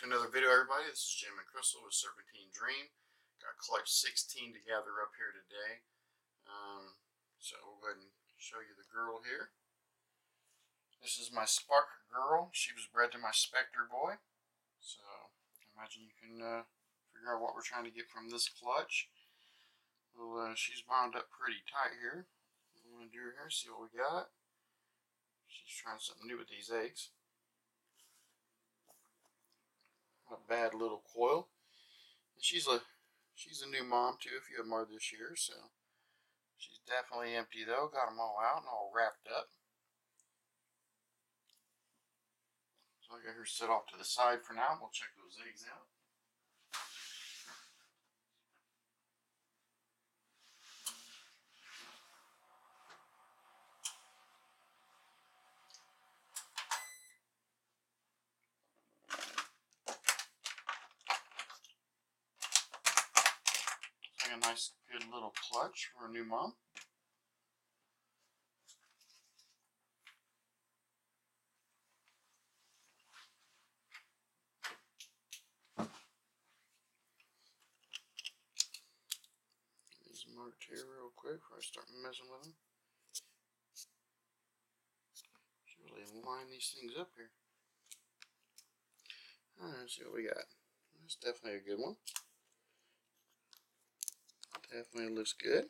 back to another video, everybody. This is Jim and Crystal with Serpentine Dream. Got collect 16 together up here today. So we'll go ahead and show you the girl here. This is my Spark girl. She was bred to my Specter boy. So I imagine you can figure out what we're trying to get from this clutch. Well, she's bound up pretty tight here. I'm going to do her here, see what we got. She's trying something new with these eggs. A bad little coil, and she's a new mom too if you have more this year, so she's definitely empty though. Got them all out and all wrapped up, so I got her set off to the side for now. We'll check those eggs out. A nice good little clutch for a new mom. Get these marked here real quick before I start messing with them. Should really line these things up here. Alright, let's see what we got. That's definitely a good one. Definitely looks good.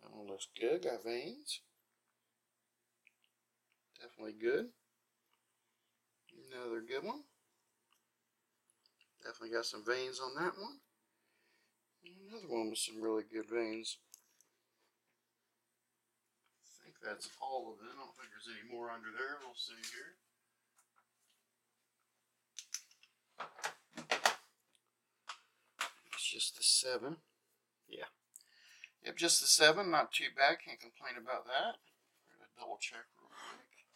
That one looks good. Got veins. Definitely good. Another good one. Definitely got some veins on that one. And another one with some really good veins. I think that's all of them. I don't think there's any more under there. We'll see here. Just the 7. Yeah. Yep, just the 7. Not too bad. Can't complain about that. We're going to double check real quick.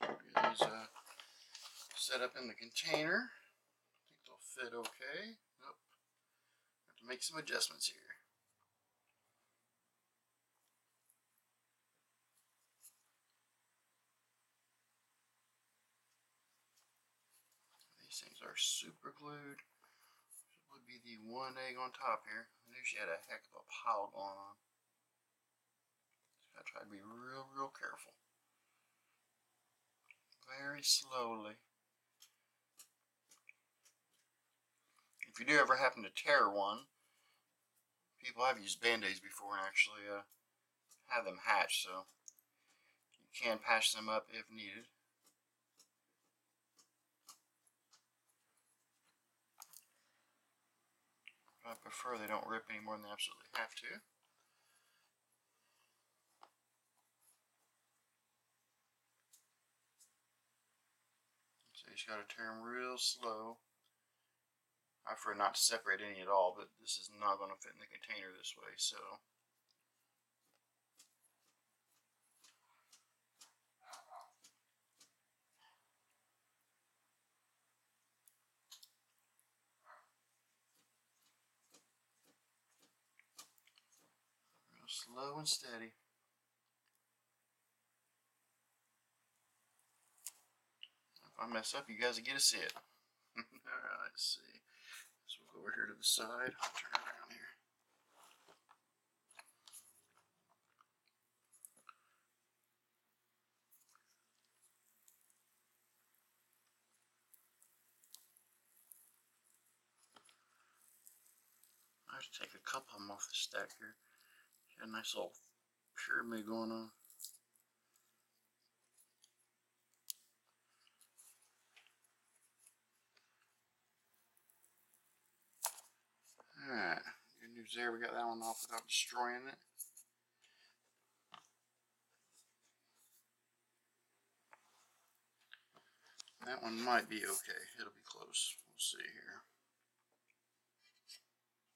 Get these set up in the container. I think they'll fit okay. Nope. Have to make some adjustments here. These things are super glued. Would be the one egg on top here. I knew she had a heck of a pile going on. I tried to be real careful. Very slowly. If you do ever happen to tear one, people have used band-aids before and actually have them hatched, so you can patch them up if needed. I prefer they don't rip any more than they absolutely have to. So you just got to tear them real slow. I prefer not to separate any at all, but this is not going to fit in the container this way, so. Slow and steady. If I mess up, you guys will get to see it. Alright, let's see. So we'll go over here to the side. I'll turn around here. I have to take a couple of them off the stack here. A nice little pyramid going on. Alright, good news there. We got that one off without destroying it. That one might be okay. It'll be close. We'll see here.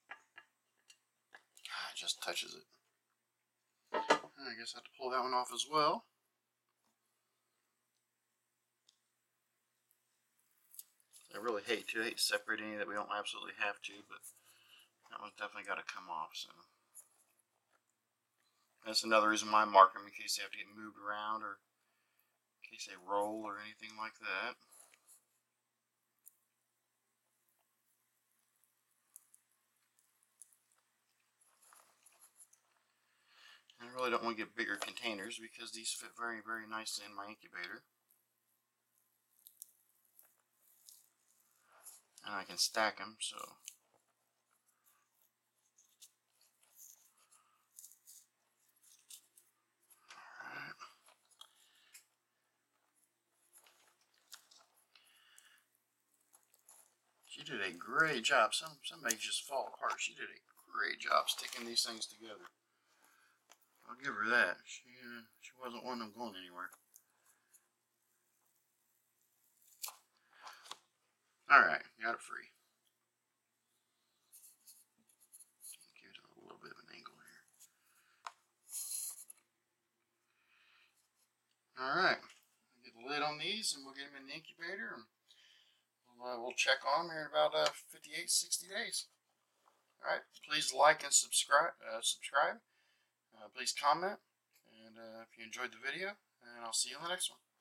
Ah, it just touches it. I guess I have to pull that one off as well. I really hate to separate any that we don't absolutely have to, but that one's definitely got to come off. So that's another reason why I mark them, in case they have to get moved around or in case they roll or anything like that. I really don't want to get bigger containers because these fit very, very nicely in my incubator. And I can stack them, so. Alright. She did a great job. Some may just fall apart. She did a great job sticking these things together. I'll give her that. She wasn't one of them going anywhere. Alright, got it free. Give it a little bit of an angle here. Alright, get the lid on these and we'll get them in the incubator and we'll check on them here in about 58, 60 days. Alright, please like and subscribe. Please comment, and if you enjoyed the video, and I'll see you in the next one.